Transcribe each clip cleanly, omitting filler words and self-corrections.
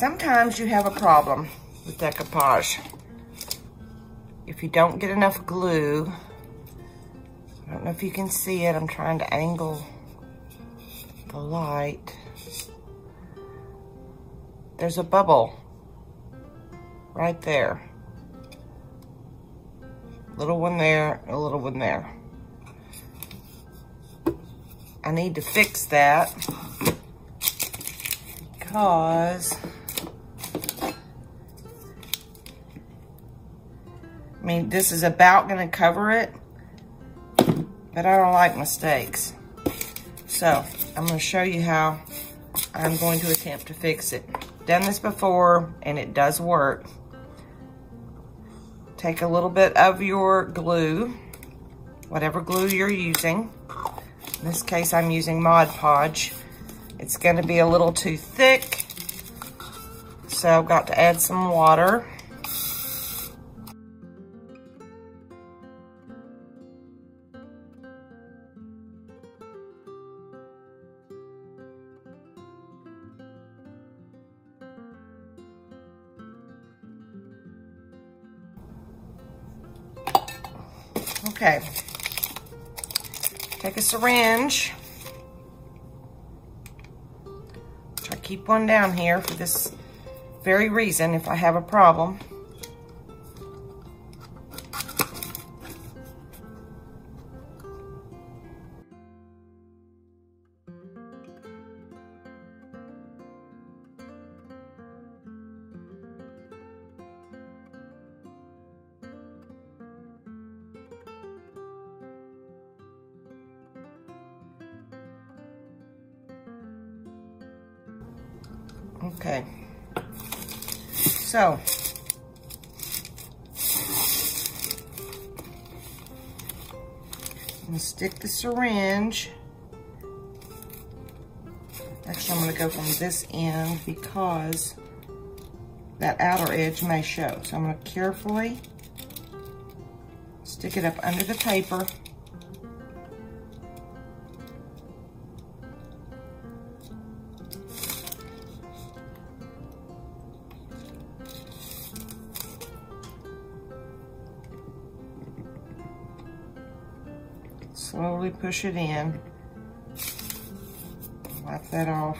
Sometimes you have a problem with decoupage. If you don't get enough glue, I don't know if you can see it, I'm trying to angle the light. There's a bubble right there. Little one there, a little one there. I need to fix that because, I mean, this is about gonna cover it, but I don't like mistakes. So I'm gonna show you how I'm going to attempt to fix it. Done this before and it does work. Take a little bit of your glue, whatever glue you're using. In this case, I'm using Mod Podge. It's gonna be a little too thick, so I've got to add some water. Okay, take a syringe, I keep one down here for this very reason if I have a problem. Okay, so I'm gonna stick the syringe. Actually, I'm gonna go from this end because that outer edge may show. So I'm gonna carefully stick it up under the paper. Slowly push it in, wipe that off.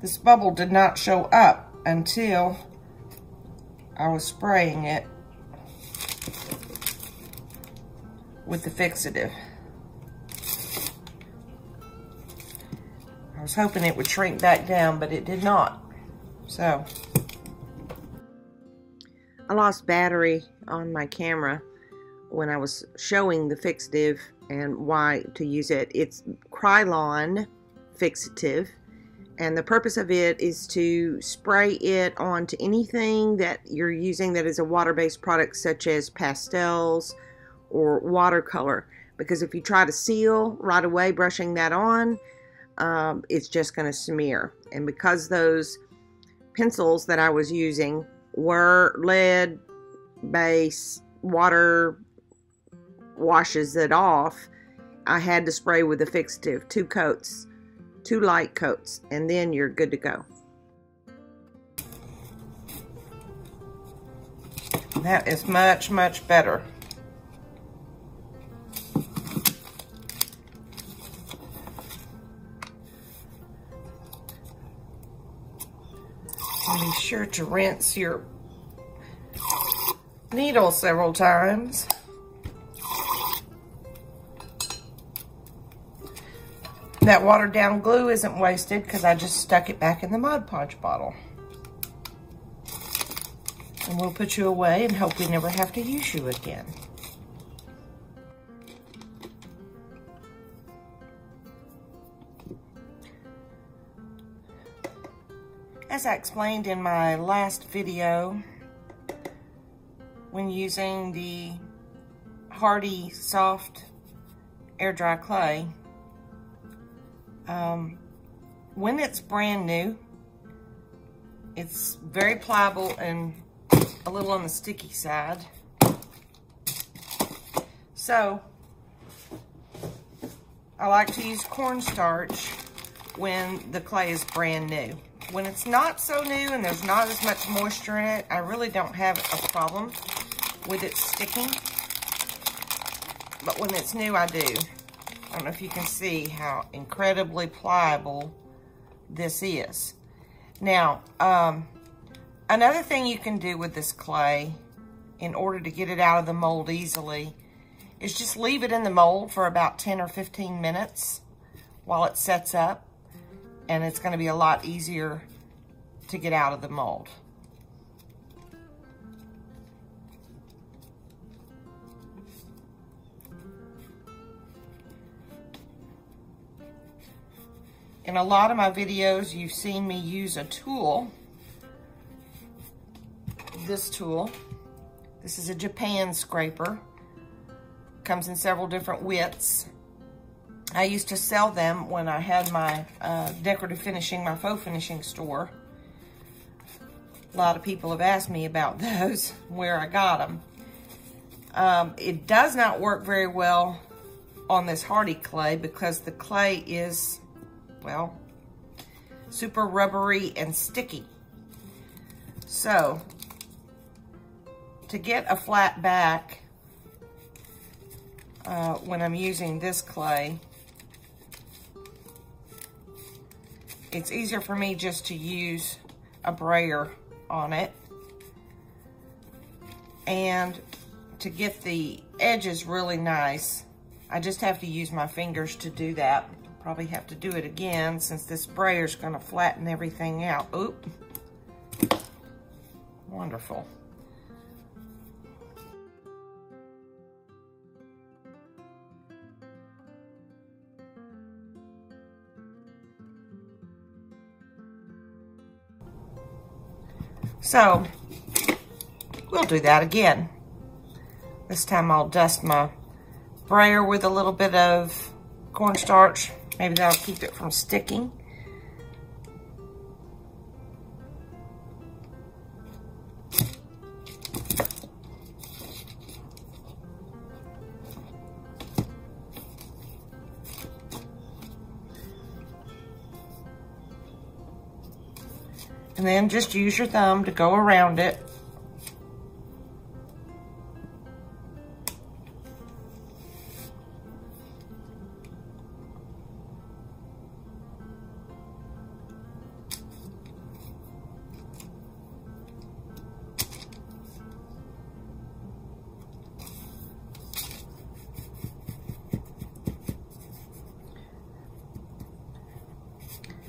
This bubble did not show up until I was spraying it with the fixative. I was hoping it would shrink back down, but it did not. So, I lost battery on my camera when I was showing the fixative and why to use it. It's Krylon fixative. And the purpose of it is to spray it onto anything that you're using that is a water-based product, such as pastels or watercolor. Because if you try to seal right away, brushing that on, it's just going to smear. And because those pencils that I was using were lead base, water washes it off, I had to spray with a fixative, two coats. Two light coats, and then you're good to go. That is much, much better. be sure to rinse your needle several times. That watered down glue isn't wasted because I just stuck it back in the Mod Podge bottle. And we'll put you away and hope we never have to use you again. As I explained in my last video, when using the Hardy Soft Air Dry Clay, when it's brand new, it's very pliable and a little on the sticky side. So, I like to use cornstarch when the clay is brand new. When it's not so new and there's not as much moisture in it, I really don't have a problem with it sticking. But when it's new, I do. I don't know if you can see how incredibly pliable this is. Now, another thing you can do with this clay in order to get it out of the mold easily is just leave it in the mold for about 10 or 15 minutes while it sets up, and it's going to be a lot easier to get out of the mold. In a lot of my videos, you've seen me use a tool. This tool. This is a Japan scraper. Comes in several different widths. I used to sell them when I had my decorative finishing, my faux finishing store. A lot of people have asked me about those, where I got them. It does not work very well on this Hardy clay because the clay is, well, super rubbery and sticky. So, to get a flat back when I'm using this clay, it's easier for me just to use a brayer on it. And to get the edges really nice, I just have to use my fingers to do that. Probably have to do it again since this brayer's going to flatten everything out. Oop. Wonderful. So, we'll do that again. This time I'll dust my brayer with a little bit of cornstarch. Maybe that'll keep it from sticking. And then just use your thumb to go around it.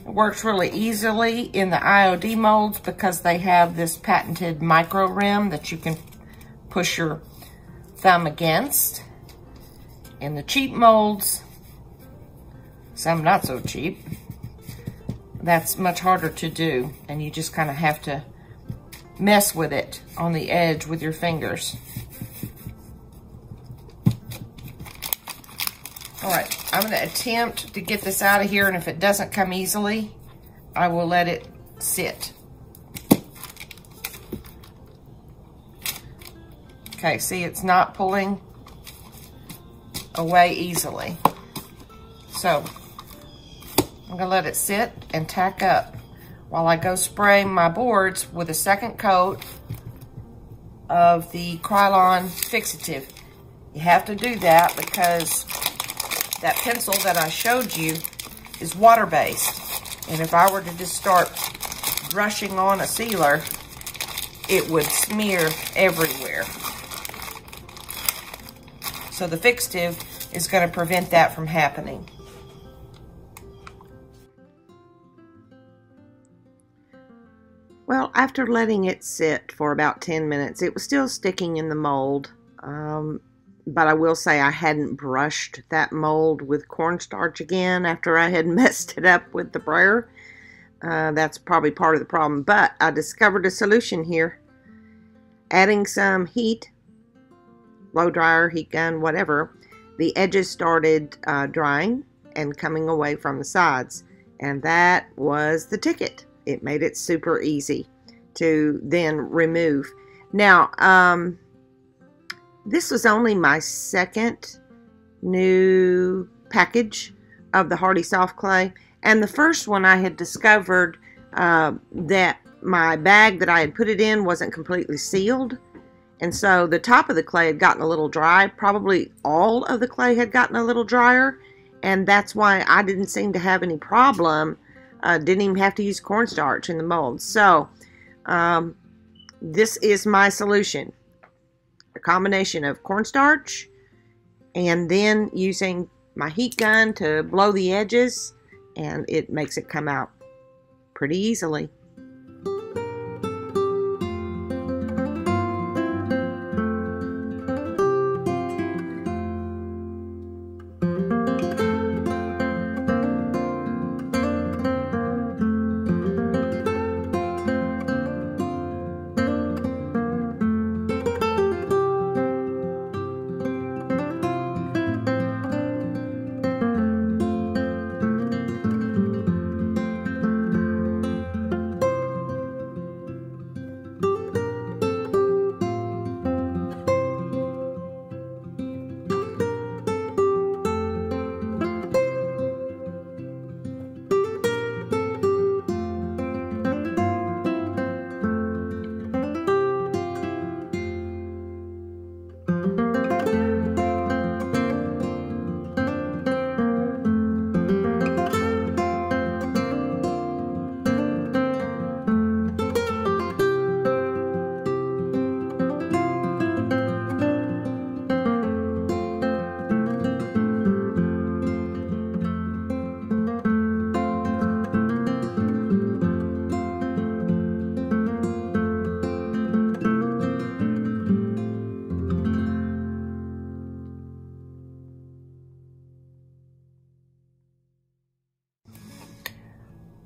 Works really easily in the IOD molds because they have this patented micro rim that you can push your thumb against. In the cheap molds, some not so cheap, that's much harder to do, and you just kind of have to mess with it on the edge with your fingers. All right, I'm going to attempt to get this out of here, and if it doesn't come easily, I will let it sit. Okay, see, it's not pulling away easily. So, I'm going to let it sit and tack up while I go spray my boards with a second coat of the Krylon fixative. You have to do that because that pencil that I showed you is water-based. And if I were to just start brushing on a sealer, it would smear everywhere. So the fixative is going to prevent that from happening. Well, after letting it sit for about 10 minutes, it was still sticking in the mold. But I will say I hadn't brushed that mold with cornstarch again after I had messed it up with the brayer. That's probably part of the problem. But I discovered a solution here. Adding some heat, blow dryer, heat gun, whatever, the edges started drying and coming away from the sides. And that was the ticket. It made it super easy to then remove. Now, this was only my second new package of the Hardy Soft Clay. And the first one I had discovered that my bag that I had put it in wasn't completely sealed. And so the top of the clay had gotten a little dry. Probably all of the clay had gotten a little drier. And that's why I didn't seem to have any problem. Didn't even have to use cornstarch in the mold. So this is my solution. A combination of cornstarch and then using my heat gun to blow the edges, and it makes it come out pretty easily.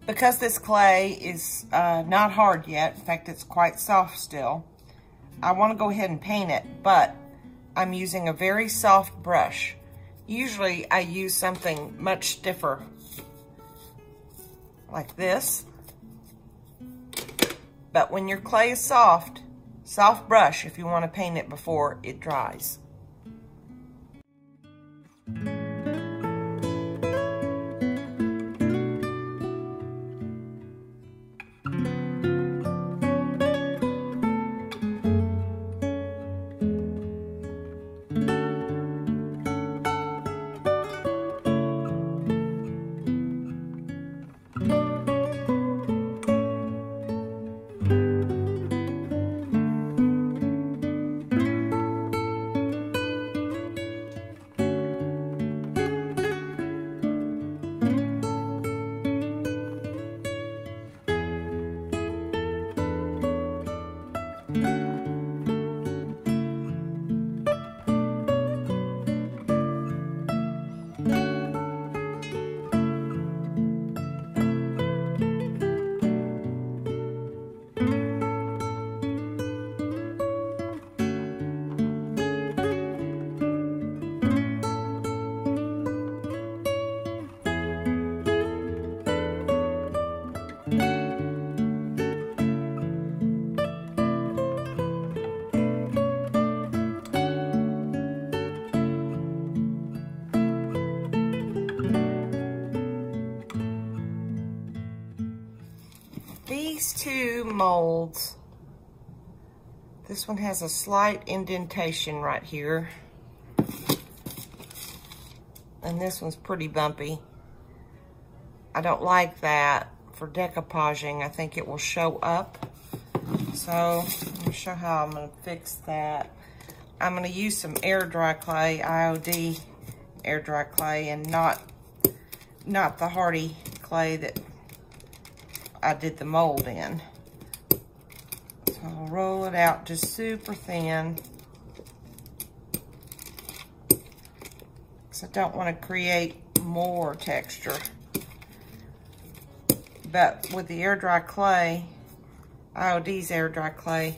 Because this clay is not hard yet, in fact it's quite soft still, I want to go ahead and paint it, but I'm using a very soft brush. Usually I use something much stiffer, like this. But when your clay is soft, soft brush if you want to paint it before it dries. These two molds, this one has a slight indentation right here, and this one's pretty bumpy. I don't like that for decoupaging, I think it will show up. So let me show how I'm going to fix that. I'm going to use some air dry clay, IOD air dry clay, and not the hardy clay that I did the mold in. So I'll roll it out just super thin, because I don't want to create more texture. But with the air dry clay, IOD's air dry clay,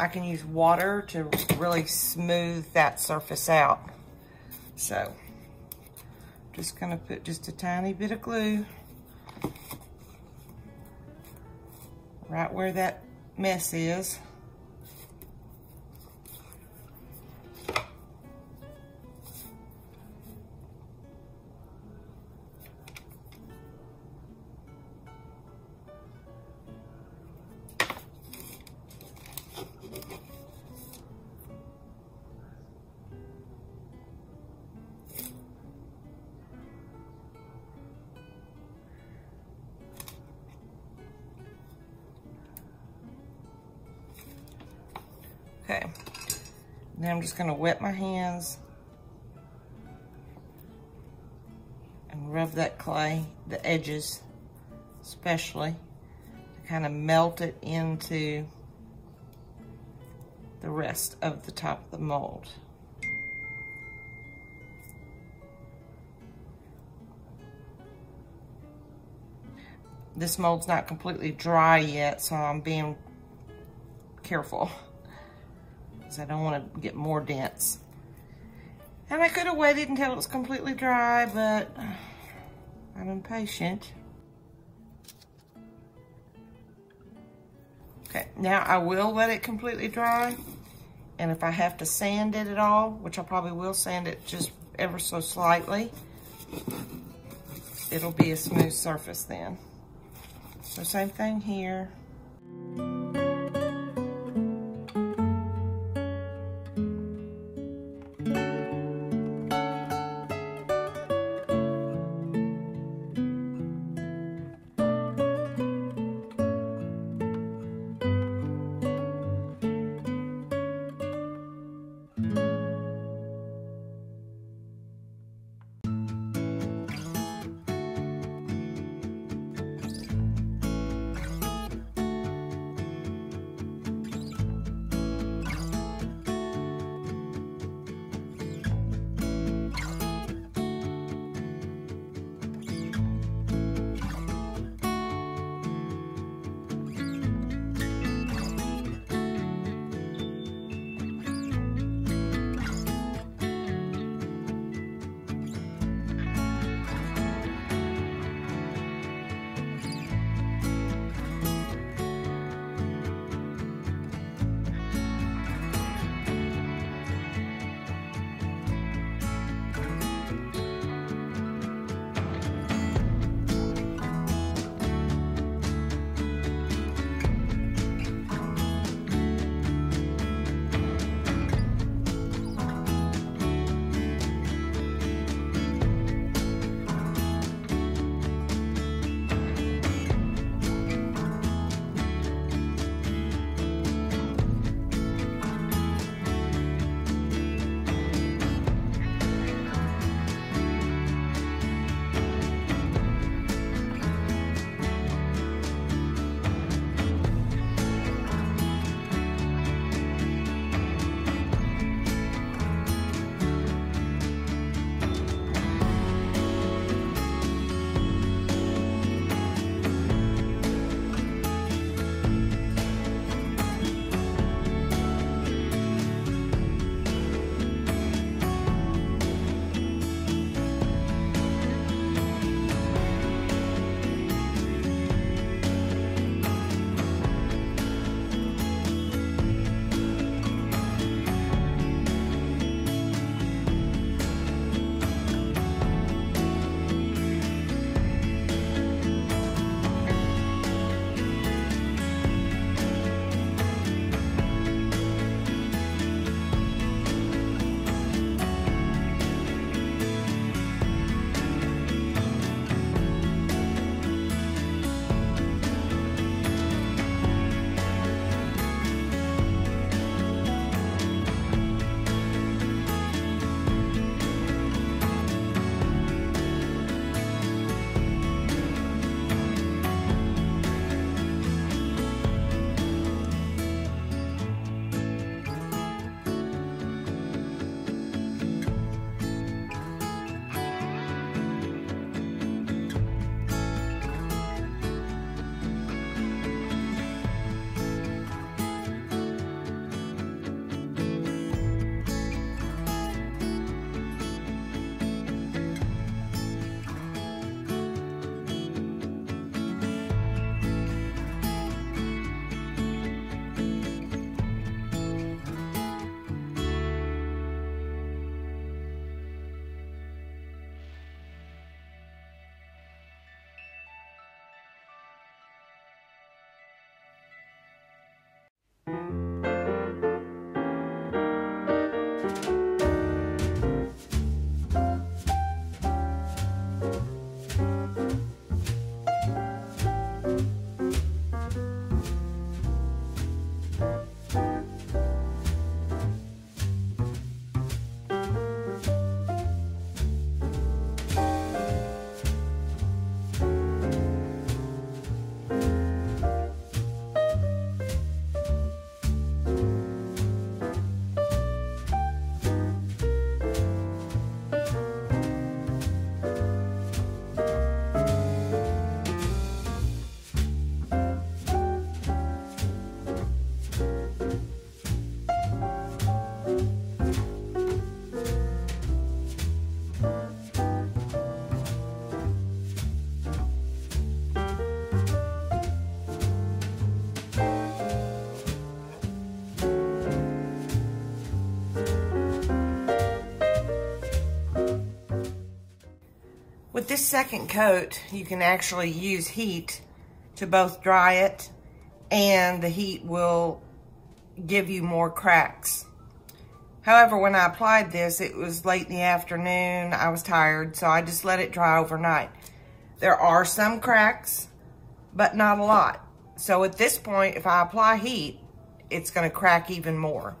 I can use water to really smooth that surface out. So just gonna put just a tiny bit of glue right where that mess is. Okay, then I'm just going to wet my hands and rub that clay, the edges especially, to kind of melt it into the rest of the top of the mold. This mold's not completely dry yet, so I'm being careful. I don't want to get more dense. And I could have waited until it was completely dry, but I'm impatient. Okay, now I will let it completely dry. And if I have to sand it at all, which I probably will sand it just ever so slightly, it'll be a smooth surface then. So same thing here. this second coat, you can actually use heat to both dry it, and the heat will give you more cracks. However, when I applied this, it was late in the afternoon. I was tired, so I just let it dry overnight. There are some cracks, but not a lot. So at this point, if I apply heat, it's going to crack even more.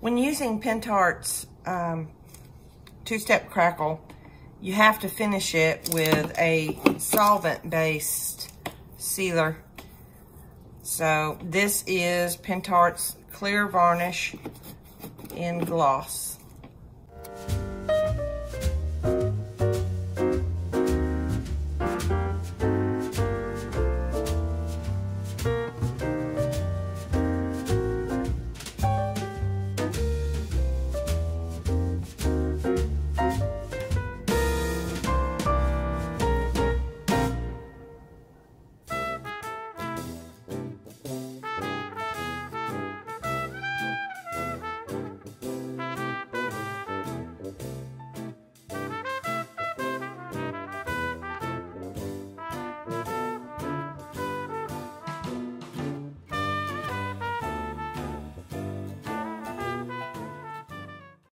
When using Pentart's Two Step Crackle, you have to finish it with a solvent-based sealer. So this is Pentart's Clear Varnish in Gloss.